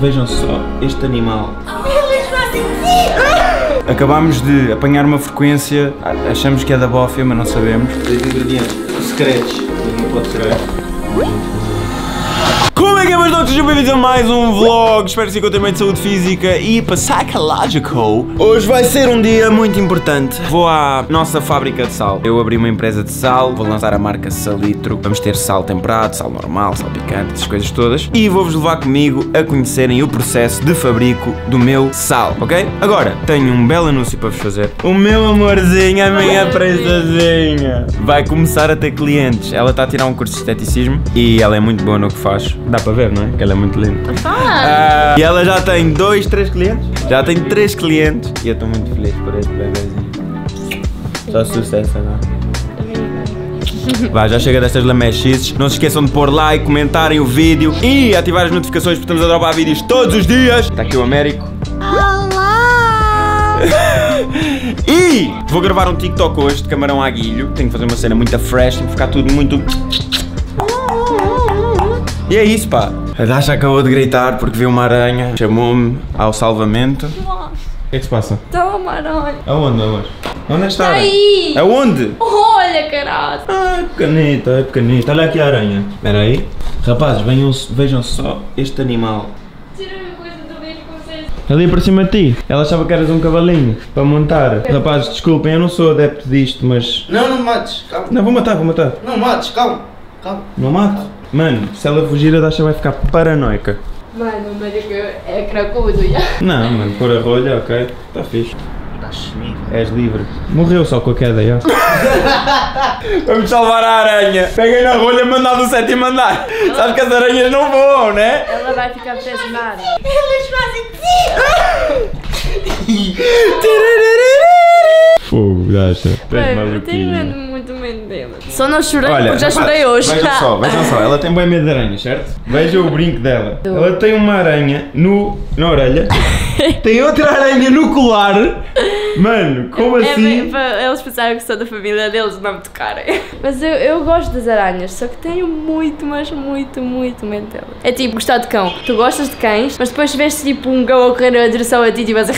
Vejam só este animal. Acabámos de apanhar uma frequência, achamos que é da Bófia, mas não sabemos. Dois ingredientes secretos, não pode ser. Como é que é, meus doutores? Bem-vindos a mais um vlog. Espero que se encontrem bem de saúde física e psychological. Hoje vai ser um dia muito importante. Vou à nossa fábrica de sal. Eu abri uma empresa de sal, vou lançar a marca Salitro. Vamos ter sal temperado, sal normal, sal picante, essas coisas todas. E vou-vos levar comigo a conhecerem o processo de fabrico do meu sal, ok? Agora, tenho um belo anúncio para vos fazer. O meu amorzinho, a minha prensazinha, vai começar a ter clientes. Ela está a tirar um curso de esteticismo e ela é muito boa no que faz. Dá para ver, não é? Ela é muito linda. E ela já tem 2, 3 clientes. Já tem 3 clientes. E eu estou muito feliz por este bebezinho. Só sucesso, não? Vai, já chega destas lamechices. Não se esqueçam de pôr like, comentarem o vídeo e ativar as notificações, porque estamos a dropar vídeos todos os dias. Está aqui o Américo. Olá! E vou gravar um TikTok hoje de camarão à guilho. Tenho que fazer uma cena muito fresh, tem que ficar tudo muito... E é isso, pá. A Dasha acabou de gritar porque viu uma aranha, chamou-me ao salvamento. Nossa. O que é que se passa? Está uma aranha. Aonde, amor? Onde está a aranha? Aí! Aonde? Olha, caralho! Ah, pequenita, é pequenita. Olha aqui a aranha. Espera aí. Rapazes, vejam só este animal. Tira uma coisa do beijo com vocês. Ali para cima de ti. Ela achava que eras um cavalinho para montar. Rapazes, desculpem, eu não sou adepto disto, mas... Não, não mates, calma. Não, vou matar. Não mates, calma. Calma. Não mato? Mano, se ela fugir, a Dasha vai ficar paranoica. Mano, mas é cracudo, já. Não, mano, pôr a rolha, ok, está fixe. Estás livre. És livre. Morreu só com a queda, já. Vamos salvar a aranha. Peguei na rolha, mandar do 7º andar. Sabes que as aranhas não voam, né? Ela vai ficar apaixonada. Elas fazem ti. Fogo, Dasha. Eu tenho muito medo dela. Só não chorei, olha, porque já chorei hoje. Vejam só, ela tem bem medo de aranha, certo? Vejam o brinco dela. Ela tem uma aranha na orelha, tem outra aranha no colar. Mano, como assim? Eles pensaram que sou da família deles, não me tocarem. Mas eu gosto das aranhas, só que tenho muito, mas muito medo delas. É tipo gostar de cão. Tu gostas de cães, mas depois vês tipo um cão a correr na direção a ti e vas a...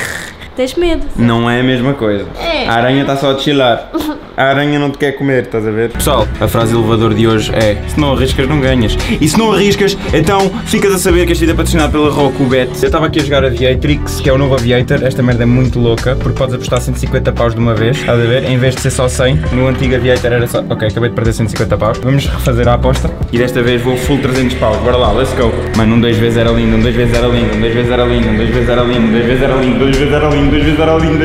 Tens medo. Não é a mesma coisa. É. A aranha está só a chilar. A aranha não te quer comer, estás a ver? Pessoal, a frase elevador de hoje é: se não arriscas, não ganhas. E se não arriscas, então ficas a saber que este vídeo é patrocinado pela Roku Bet. Eu estava aqui a jogar Aviatrix, que é o novo Aviator. Esta merda é muito louca, porque podes apostar 150 paus de uma vez, estás a ver? Em vez de ser só 100, no antigo Aviator era só... Ok, acabei de perder 150 paus. Vamos refazer a aposta. E desta vez vou full 300 paus. Bora lá, let's go. Mano, um 2 vezes era lindo, um 2 vezes era lindo, um 2 vezes era lindo, um 2 vezes era lindo, um 2 vezes era lindo, 2 vezes era lindo. 2 vezes era lindo.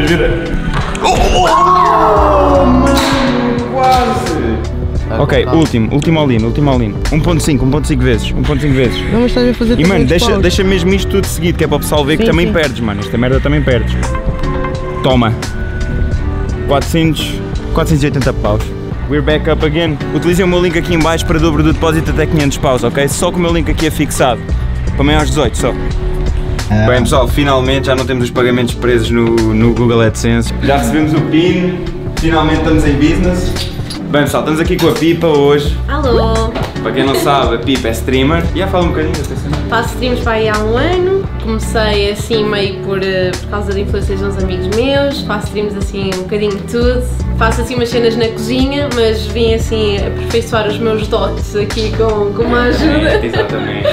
Oh, mano, quase. Ok, último all-in. 1.5 vezes. Não, mas estás a fazer. E mano, deixa mesmo isto tudo seguido, que é para o pessoal ver, sim, que também perdes, mano. Esta merda também perdes. Toma. 480 paus. We're back up again. Utilizem o meu link aqui em baixo para dobro do depósito até 500 paus, ok? Só que o meu link aqui é fixado. Para maiores 18 só. Bem pessoal, finalmente já não temos os pagamentos presos no Google AdSense. Já recebemos o PIN, finalmente estamos em business. Bem pessoal, estamos aqui com a Pipa hoje. Alô! Para quem não sabe, a Pipa é streamer. Já fala um bocadinho, faço streams para aí há um ano. Comecei assim meio por causa de influências de uns amigos meus. Faço streams assim um bocadinho de tudo. Faço assim umas cenas na cozinha, mas vim assim aperfeiçoar os meus dotes aqui com uma ajuda. Exatamente.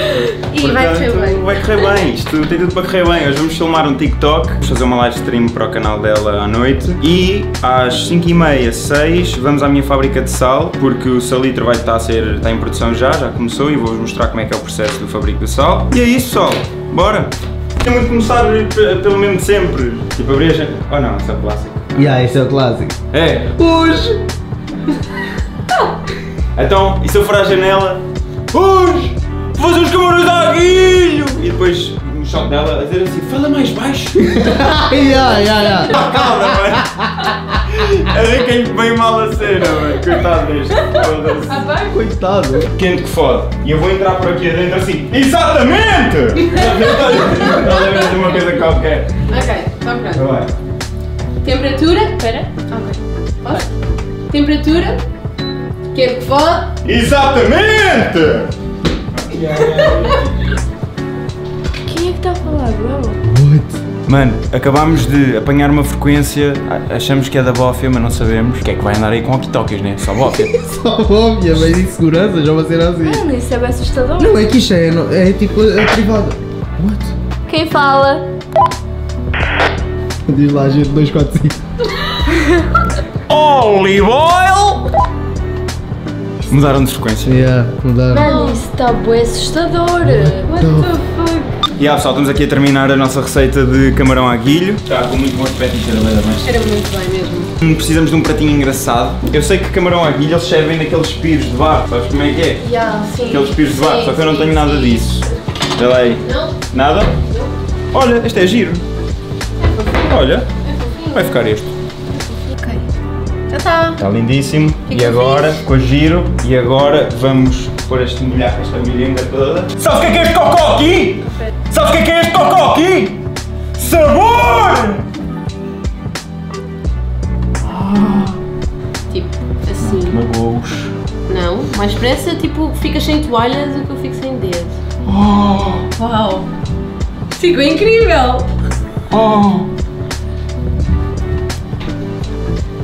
E portanto, vai correr bem. Vai correr bem, isto tem tudo para correr bem. Hoje vamos filmar um TikTok, vamos fazer uma live stream para o canal dela à noite. E às 5h30, 6h, vamos à minha fábrica de sal, porque o salitro está em produção já começou, e vou-vos mostrar como é que é o processo do fabrico do sal. E é isso pessoal, bora! Temos de começar pelo mesmo de sempre. Tipo, abrir a gente... Oh não, isso é o clássico. Yeah, isso é o clássico. É. Hoje! Então, e se eu for à janela? Hoje! Vou fazer os camarões da aguilho! E depois, no choque dela, a dizer assim, fala mais baixo! Yeah. Calma, mano! Arranquei-lhe bem mal a cena, mano. Coitado deste. Coitado. Quente que fode. E eu vou entrar por aqui adentro assim, exatamente! Estás a ver uma coisa qualquer. Ok, então pronto. Vai. Temperatura, espera. Ok. Posso? Temperatura. Quente que fode. Exatamente! O que What? Mano, acabámos de apanhar uma frequência, achamos que é da bófia, mas não sabemos. O que é que vai andar aí com walkie-talkies, né? Só bófia. Só bófia, mas insegurança, já vai ser assim. Mano, isso é bem assustador. Não, é que isto é tipo é privado. What? Quem fala? Diz lá, gente, 245. Olive oil! Mudaram de frequência. Yeah, mudaram. Mano, isso está bué assustador. What the fuck? E yeah, pessoal, estamos aqui a terminar a nossa receita de camarão à guilho. Está com muito bom aspecto e cheira bem também. Cheira muito bem mesmo. Precisamos de um pratinho engraçado. Eu sei que camarão à guilho eles servem naqueles pires de bar, sabes como é que é? Yeah, sim. Aqueles pires de bar, sim, só que eu não tenho nada disso. Vê lá aí. Não. Nada? Não. Olha, este é giro. Olha, vai ficar este. Ok. Já está. Está lindíssimo. Fica e agora, fixe. Com o giro, e agora vamos pôr este molhar com esta mirinda toda. Sabes o que é este cocó aqui? Sabes o que é este cocó aqui? Sabor! Tipo, assim. Magoos. Não, mais pressa, tipo, ficas sem toalhas do que eu fico sem dedo. Oh. Uau! Ficou incrível! Oh!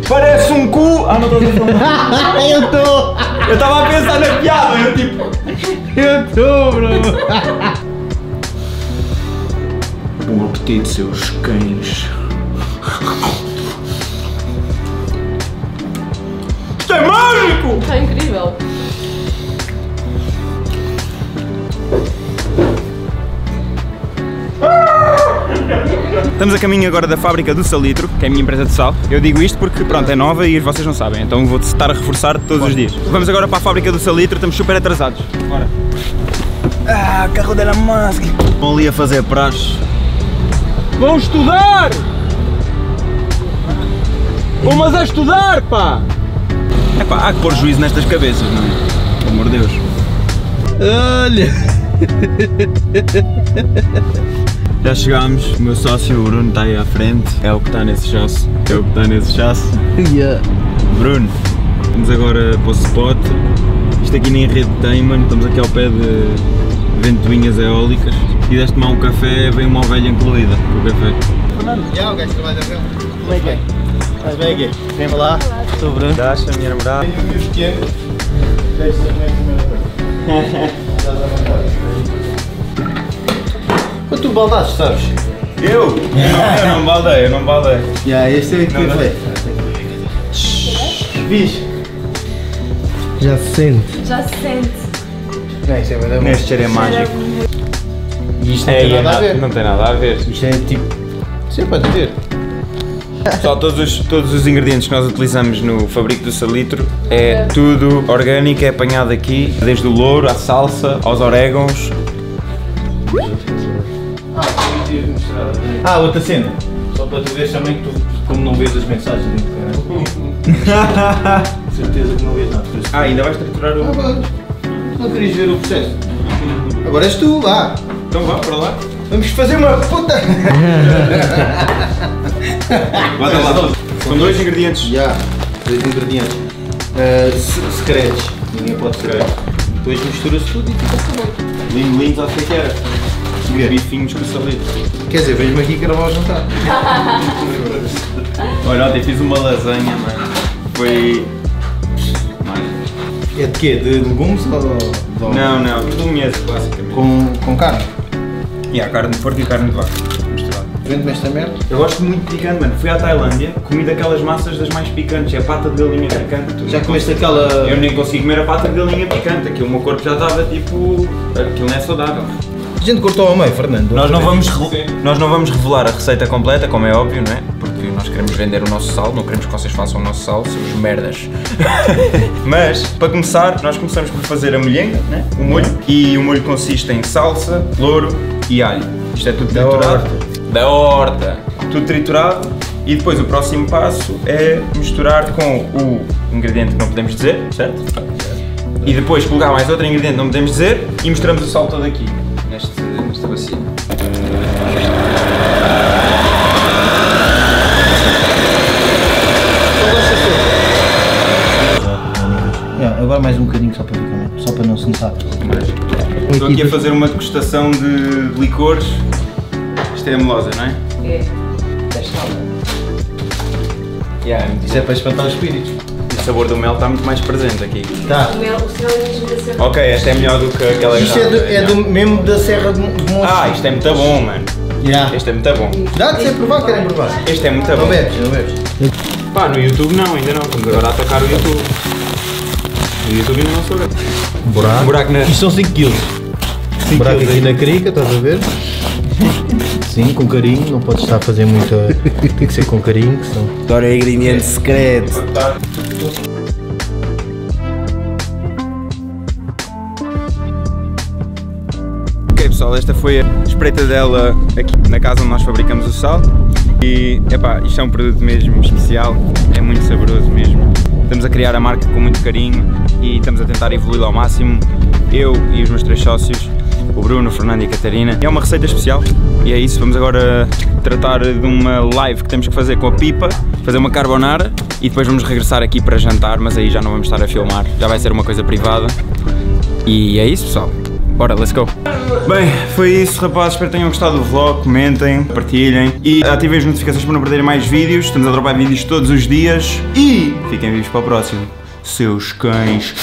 Parece um cu! Ah, não estou a pensar. Eu estou! Eu estava a pensar na piada, eu tipo. Eu estou, bro! Bom apetite, seus cães! Isto é mágico! Está incrível! Estamos a caminho agora da fábrica do Salitro, que é a minha empresa de sal. Eu digo isto porque, pronto, é nova e vocês não sabem, então vou estar a reforçar todos os dias. Vamos agora para a fábrica do Salitro, estamos super atrasados. Bora! Ah, carro da masca! Vão ali a fazer praxe. Vão estudar! Vão, mas a estudar, pá! É pá, há que pôr juízo nestas cabeças, não é? Pelo amor de Deus. Olha! Já chegámos, o meu sócio, o Bruno, está aí à frente. É o que está nesse chasso. É o que está nesse chasso. Yeah. Bruno, vamos agora para o spot. Isto aqui nem rede tem, mano. Estamos aqui ao pé de ventoinhas eólicas. E deste-me um café, vem uma ovelha incluída com o café. Fernando, já o gajo trabalha a ver. Como é que é? Estás bem aqui? Vem lá. Sou o Bruno. Dacha, a minha namorada. Tenho meus pequenos. Deixa-me a primeira coisa. Mas tu baldaste, sabes? Eu? Yeah. Não, eu não baldei. Yeah, este é o que eu falei. Vixe. Já se sente. Não, isto é verdade. Neste cheiro é mágico. E isto não tem nada a ver. Isto é tipo... Sim, pode dizer. Pessoal, todos os ingredientes que nós utilizamos no fabrico do Salitro é tudo orgânico, é apanhado aqui. Desde o louro, à salsa, aos orégãos. Ah, outra cena. Só para tu veres também que tu, como não vês as mensagens dentro do canal. Certeza que não vês nada. Ah, ainda vais triturar o... Não querias ver o processo. Agora és tu, vá. Então vá, para lá. Vamos fazer uma puta... Bota lá. São dois ingredientes. Já, dois ingredientes. Secretos. Ninguém pode saber. Depois mistura-se tudo e fica sabor. Lindos à fequeira. Bifinhos com salito. Quer dizer, vejo-me aqui que era mau jantar. Olha, ontem fiz uma lasanha, mano. Foi... É de quê? De legumes ou... Não, legumes basicamente. Com carne? E a carne de porco e carne de vaca. Misturado. Vende-me esta merda? Eu gosto muito de picante, mano. Fui à Tailândia, comi daquelas massas das mais picantes. É a pata de galinha picante. Já comeste aquela... Eu nem consigo comer a pata de galinha picante. Aquilo o meu corpo já estava tipo... Aquilo não é saudável. A gente cortou ao meio, Fernando. Nós não vamos revelar a receita completa, como é óbvio, não é? Porque nós queremos vender o nosso sal, não queremos que vocês façam o nosso sal, seus merdas. Mas, para começar, nós começamos por fazer a molhenga, né? O molho. E o molho consiste em salsa, louro e alho. Isto é tudo triturado. Da horta. Tudo triturado. E depois o próximo passo é misturar com o ingrediente que não podemos dizer, certo? E depois colocar mais outro ingrediente que não podemos dizer e misturamos o sal todo aqui. Nesta bacia. Agora mais um bocadinho só para ficar, só para não se notar. Estou aqui a fazer uma degustação de licores. Isto é a melosa, não é? É. Isto é para espantar os espíritos. O sabor do mel está muito mais presente aqui. Tá. O mel, o sinal é mesmo da Serra. Ok, esta é melhor do que aquela. Isto é do mesmo da Serra de Monstro. Ah, isto é muito bom, mano. Este é muito bom. Dá-te sem provar, querem provar? Este é muito bom. Não bebes, não bebes. Pá, no YouTube não, ainda não. Estamos agora a atacar o YouTube. O YouTube ainda não soube. Buraco. Buraco na... Isto são 5 kg. 5 buraco aqui na crica, estás a ver? Sim, com carinho, não pode estar a fazer muito. Tem que ser com carinho, senão. Agora é ingrediente secreto. Ok pessoal, esta foi a espreita dela aqui na casa onde nós fabricamos o sal. E epá, isto é um produto mesmo especial, é muito saboroso mesmo. Estamos a criar a marca com muito carinho e estamos a tentar evoluí-la ao máximo. Eu e os meus 3 sócios, o Bruno, o Fernando e a Catarina. É uma receita especial e é isso, vamos agora tratar de uma live que temos que fazer com a Pipa, fazer uma carbonara e depois vamos regressar aqui para jantar, mas aí já não vamos estar a filmar, já vai ser uma coisa privada. E é isso pessoal, bora, let's go! Bem, foi isso rapazes, espero que tenham gostado do vlog, comentem, partilhem e ativem as notificações para não perderem mais vídeos, estamos a dropar vídeos todos os dias e fiquem vivos para o próximo, seus cães!